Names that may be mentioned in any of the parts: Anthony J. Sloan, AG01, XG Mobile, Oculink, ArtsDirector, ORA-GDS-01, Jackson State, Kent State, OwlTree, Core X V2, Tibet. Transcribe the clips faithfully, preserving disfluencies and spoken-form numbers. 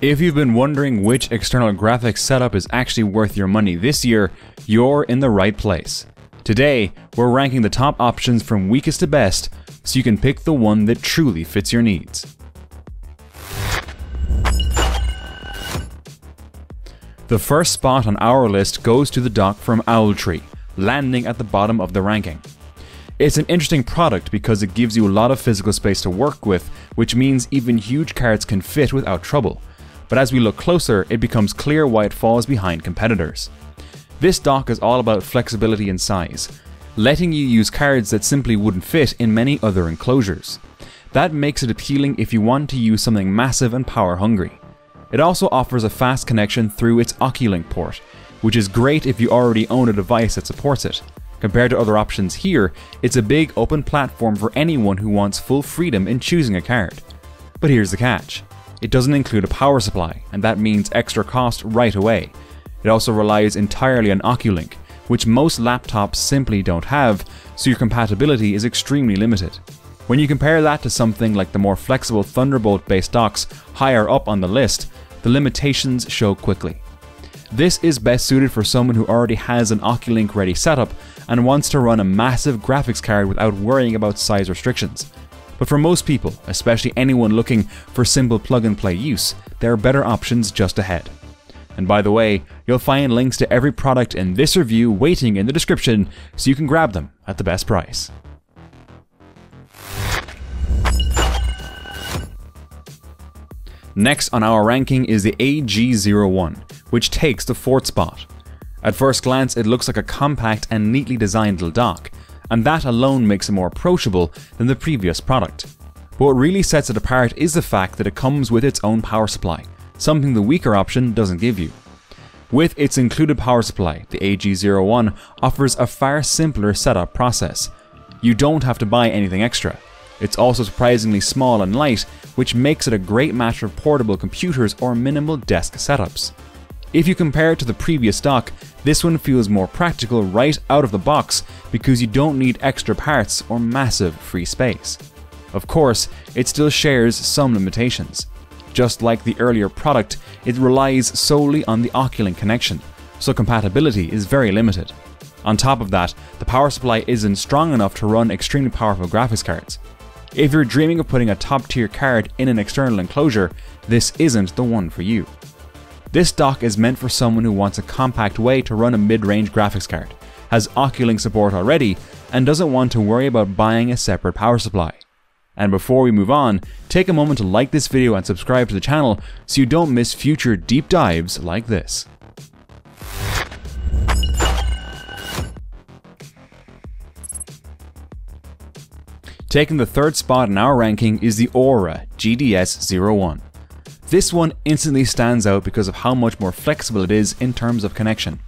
If you've been wondering which external graphics setup is actually worth your money this year, you're in the right place. Today, we're ranking the top options from weakest to best, so you can pick the one that truly fits your needs. The first spot on our list goes to the dock from OwlTree, landing at the bottom of the ranking. It's an interesting product because it gives you a lot of physical space to work with, which means even huge cards can fit without trouble. But as we look closer, it becomes clear why it falls behind competitors. This dock is all about flexibility and size, letting you use cards that simply wouldn't fit in many other enclosures. That makes it appealing if you want to use something massive and power hungry. It also offers a fast connection through its Oculink port, which is great if you already own a device that supports it. Compared to other options here, it's a big open platform for anyone who wants full freedom in choosing a card. But here's the catch. It doesn't include a power supply, and that means extra cost right away. It also relies entirely on Oculink, which most laptops simply don't have, so your compatibility is extremely limited. When you compare that to something like the more flexible Thunderbolt-based docks higher up on the list, the limitations show quickly. This is best suited for someone who already has an Oculink-ready setup and wants to run a massive graphics card without worrying about size restrictions. But for most people, especially anyone looking for simple plug-and-play use, there are better options just ahead. And by the way, you'll find links to every product in this review waiting in the description, so you can grab them at the best price. Next on our ranking is the A G zero one, which takes the fourth spot. At first glance, it looks like a compact and neatly designed little dock, and that alone makes it more approachable than the previous product. But what really sets it apart is the fact that it comes with its own power supply, something the weaker option doesn't give you. With its included power supply, the A G zero one offers a far simpler setup process. You don't have to buy anything extra. It's also surprisingly small and light, which makes it a great match for portable computers or minimal desk setups. If you compare it to the previous dock, this one feels more practical right out of the box because you don't need extra parts or massive free space. Of course, it still shares some limitations. Just like the earlier product, it relies solely on the Oculink connection, so compatibility is very limited. On top of that, the power supply isn't strong enough to run extremely powerful graphics cards. If you're dreaming of putting a top-tier card in an external enclosure, this isn't the one for you. This dock is meant for someone who wants a compact way to run a mid-range graphics card, has Oculink support already, and doesn't want to worry about buying a separate power supply. And before we move on, take a moment to like this video and subscribe to the channel so you don't miss future deep dives like this. Taking the third spot in our ranking is the ORA G D S zero one. This one instantly stands out because of how much more flexible it is in terms of connection.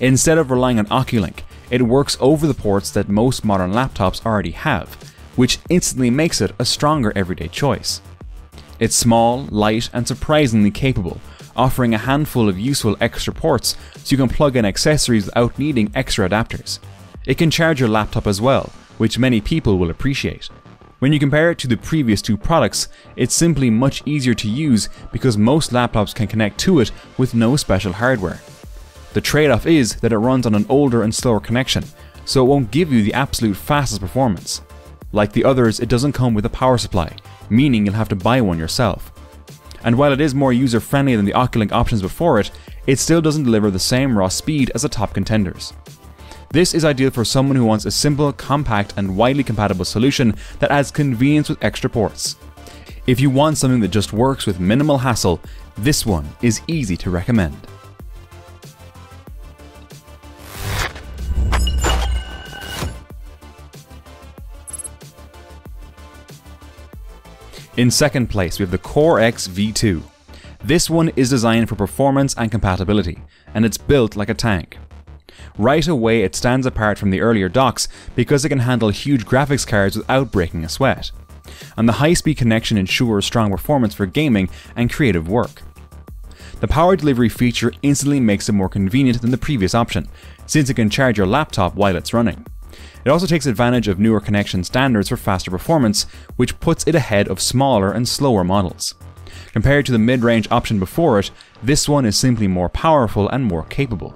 Instead of relying on Oculink, it works over the ports that most modern laptops already have, which instantly makes it a stronger everyday choice. It's small, light, and surprisingly capable, offering a handful of useful extra ports so you can plug in accessories without needing extra adapters. It can charge your laptop as well, which many people will appreciate. When you compare it to the previous two products, it's simply much easier to use because most laptops can connect to it with no special hardware. The trade-off is that it runs on an older and slower connection, so it won't give you the absolute fastest performance. Like the others, it doesn't come with a power supply, meaning you'll have to buy one yourself. And while it is more user-friendly than the Oculink options before it, it still doesn't deliver the same raw speed as the top contenders. This is ideal for someone who wants a simple, compact, and widely compatible solution that adds convenience with extra ports. If you want something that just works with minimal hassle, this one is easy to recommend. In second place, we have the Core X V two. This one is designed for performance and compatibility, and it's built like a tank. Right away, it stands apart from the earlier docks because it can handle huge graphics cards without breaking a sweat. And the high-speed connection ensures strong performance for gaming and creative work. The power delivery feature instantly makes it more convenient than the previous option, since it can charge your laptop while it's running. It also takes advantage of newer connection standards for faster performance, which puts it ahead of smaller and slower models. Compared to the mid-range option before it, this one is simply more powerful and more capable.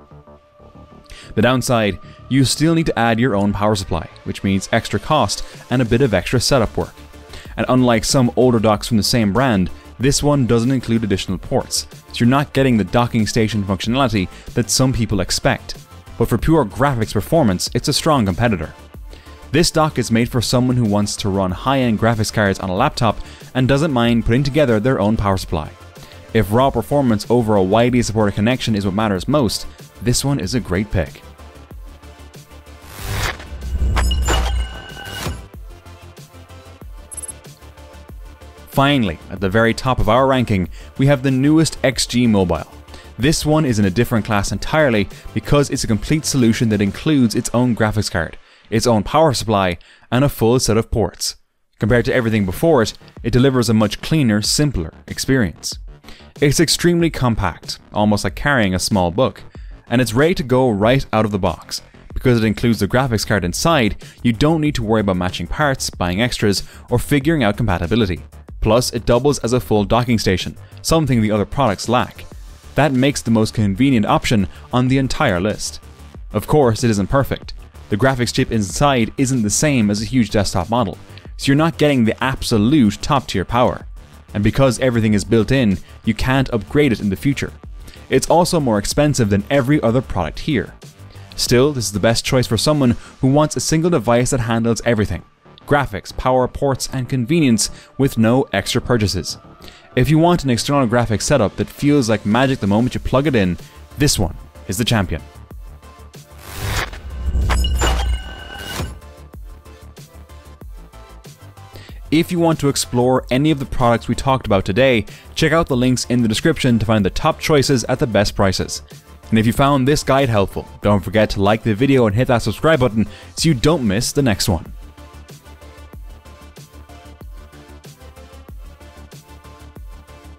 The downside, you still need to add your own power supply, which means extra cost and a bit of extra setup work. And unlike some older docks from the same brand, this one doesn't include additional ports, so you're not getting the docking station functionality that some people expect. But for pure graphics performance, it's a strong competitor. This dock is made for someone who wants to run high-end graphics cards on a laptop and doesn't mind putting together their own power supply. If raw performance over a widely supported connection is what matters most, this one is a great pick. Finally, at the very top of our ranking, we have the newest X G Mobile. This one is in a different class entirely because it's a complete solution that includes its own graphics card, its own power supply, and a full set of ports. Compared to everything before it, it delivers a much cleaner, simpler experience. It's extremely compact, almost like carrying a small book, and it's ready to go right out of the box. Because it includes the graphics card inside, you don't need to worry about matching parts, buying extras, or figuring out compatibility. Plus, it doubles as a full docking station, something the other products lack. That makes the most convenient option on the entire list. Of course, it isn't perfect. The graphics chip inside isn't the same as a huge desktop model, so you're not getting the absolute top-tier power. And because everything is built in, you can't upgrade it in the future. It's also more expensive than every other product here. Still, this is the best choice for someone who wants a single device that handles everything. Graphics, power, ports, and convenience with no extra purchases. If you want an external graphics setup that feels like magic the moment you plug it in, this one is the champion. If you want to explore any of the products we talked about today, check out the links in the description to find the top choices at the best prices. And if you found this guide helpful, don't forget to like the video and hit that subscribe button so you don't miss the next one.